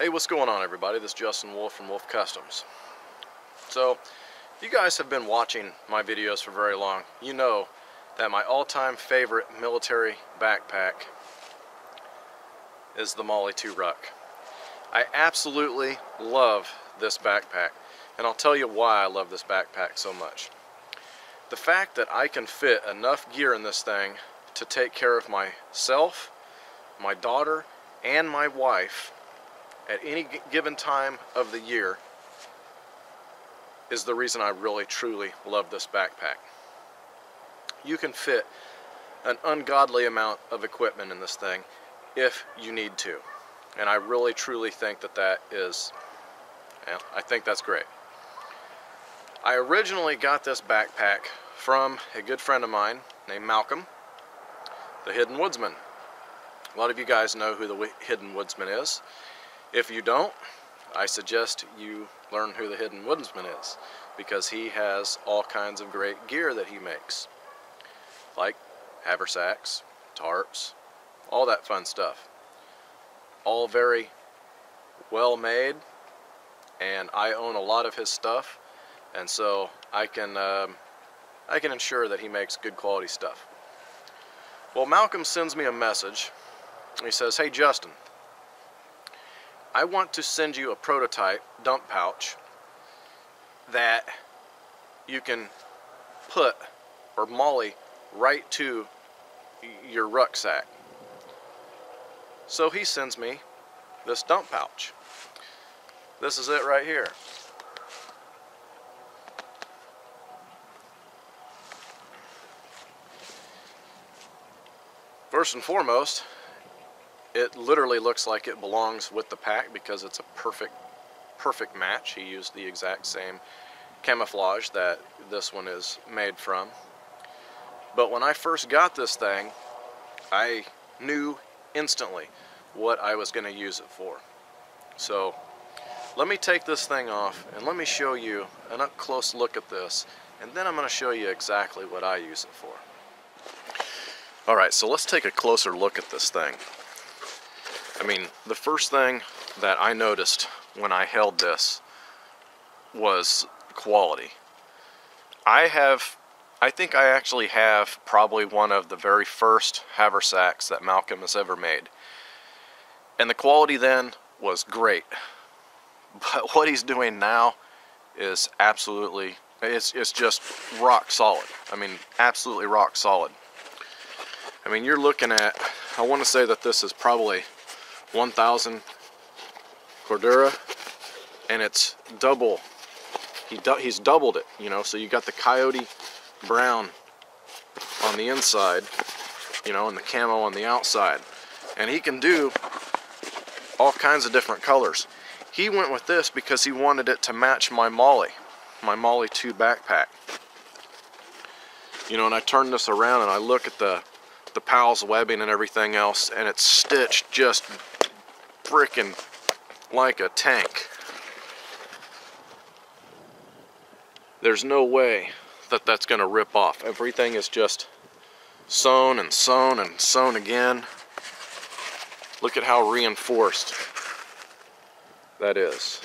Hey, what's going on, everybody? This is Justin Wolfe from Wolfe Customs. So, if you guys have been watching my videos for very long, you know that my all-time favorite military backpack is the MOLLE 2 RUCK. I absolutely love this backpack, and I'll tell you why I love this backpack so much. The fact that I can fit enough gear in this thing to take care of myself, my daughter, and my wife at any given time of the year is the reason I really truly love this backpack. You can fit an ungodly amount of equipment in this thing if you need to, and I really truly think that is, I think that's great. I originally got this backpack from a good friend of mine named Malcolm, the Hidden Woodsman. A lot of you guys know who the Hidden Woodsman is. If you don't, I suggest you learn who the Hidden Woodsman is, because he has all kinds of great gear that he makes, like haversacks, tarps, all that fun stuff. All very well made, and I own a lot of his stuff, and so I can ensure that he makes good quality stuff. Well, Malcolm sends me a message. He says, "Hey, Justin, I want to send you a prototype dump pouch that you can put or MOLLE right to your rucksack." So he sends me this dump pouch. This is it right here. First and foremost, it literally looks like it belongs with the pack because it's a perfect match. He used the exact same camouflage that this one is made from. But when I first got this thing, I knew instantly what I was going to use it for. So let me take this thing off and let me show you an up-close look at this, and then I'm going to show you exactly what I use it for. Alright, so let's take a closer look at this thing. I mean, the first thing that I noticed when I held this was quality. I think I actually have probably one of the very first haversacks that Malcolm has ever made. And the quality then was great. But what he's doing now is absolutely, it's just rock solid. I mean, absolutely rock solid. I mean, you're looking at, I want to say that this is probably 1,000 Cordura, and it's double. He's doubled it, you know. So you got the coyote brown on the inside, you know, and the camo on the outside, and he can do all kinds of different colors. He went with this because he wanted it to match my MOLLE 2 backpack, you know. And I turn this around and I look at the Powell's webbing and everything else, and it's stitched just frickin' like a tank. There's no way that that's gonna rip off. Everything is just sewn and sewn and sewn again. Look at how reinforced that is.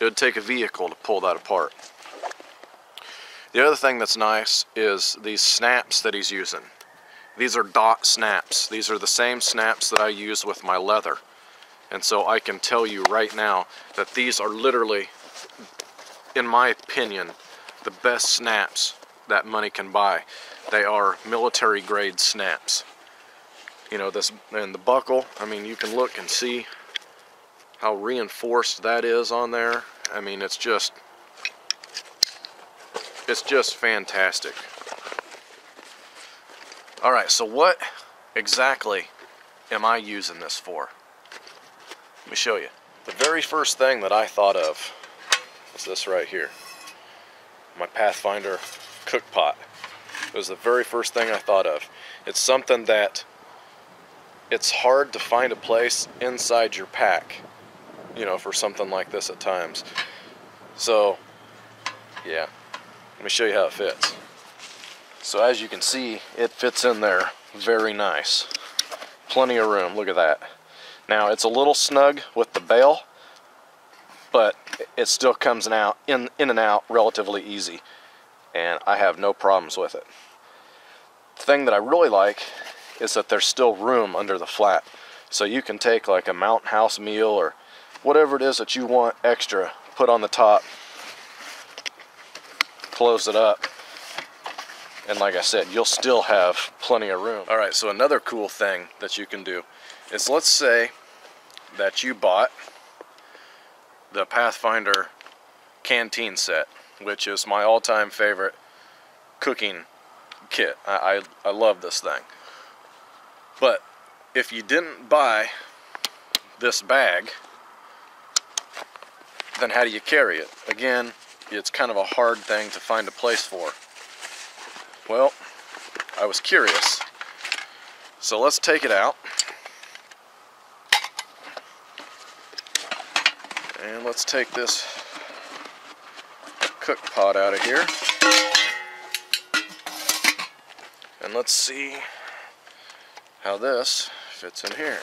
It would take a vehicle to pull that apart. The other thing that's nice is these snaps that he's using. These are dot snaps. These are the same snaps that I use with my leather. And so I can tell you right now that these are literally, in my opinion, the best snaps that money can buy. They are military grade snaps. You know, this and the buckle, I mean, you can look and see how reinforced that is on there. I mean, it's just fantastic. Alright, so what exactly am I using this for? Let me show you. The very first thing that I thought of is this right here. My Pathfinder cook pot. It was the very first thing I thought of. It's something that it's hard to find a place inside your pack, you know, for something like this at times. So, yeah. Let me show you how it fits. So as you can see, it fits in there very nice. Plenty of room, look at that. Now it's a little snug with the bail, but it still comes out in and out relatively easy, and I have no problems with it. The thing that I really like is that there's still room under the flat, so you can take like a Mountain House meal or whatever it is that you want extra, put on the top, close it up, and like I said, you'll still have plenty of room. Alright, so another cool thing that you can do is, let's say that you bought the Pathfinder canteen set, which is my all-time favorite cooking kit. I love this thing. But if you didn't buy this bag, then how do you carry it? Again, it's kind of a hard thing to find a place for. Well, I was curious. So let's take it out. And let's take this cook pot out of here. And let's see how this fits in here.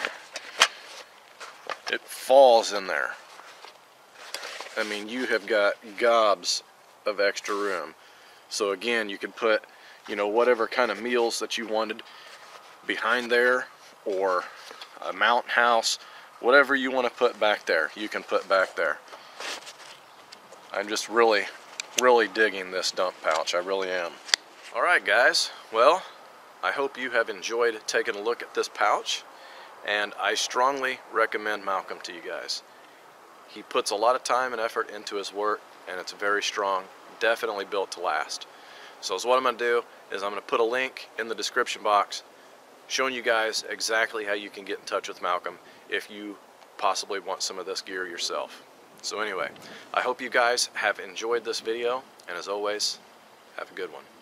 It falls in there. I mean, you have got gobs of extra room. So again, you can put, you know, whatever kind of meals that you wanted behind there, or a Mountain House, whatever you want to put back there, you can put back there. I'm just really digging this dump pouch. I really am. Alright guys, well, I hope you have enjoyed taking a look at this pouch, and I strongly recommend Malcolm to you guys. He puts a lot of time and effort into his work, and it's very strong, definitely built to last. So what I'm going to do is I'm going to put a link in the description box showing you guys exactly how you can get in touch with Malcolm if you possibly want some of this gear yourself. So anyway, I hope you guys have enjoyed this video, and as always, have a good one.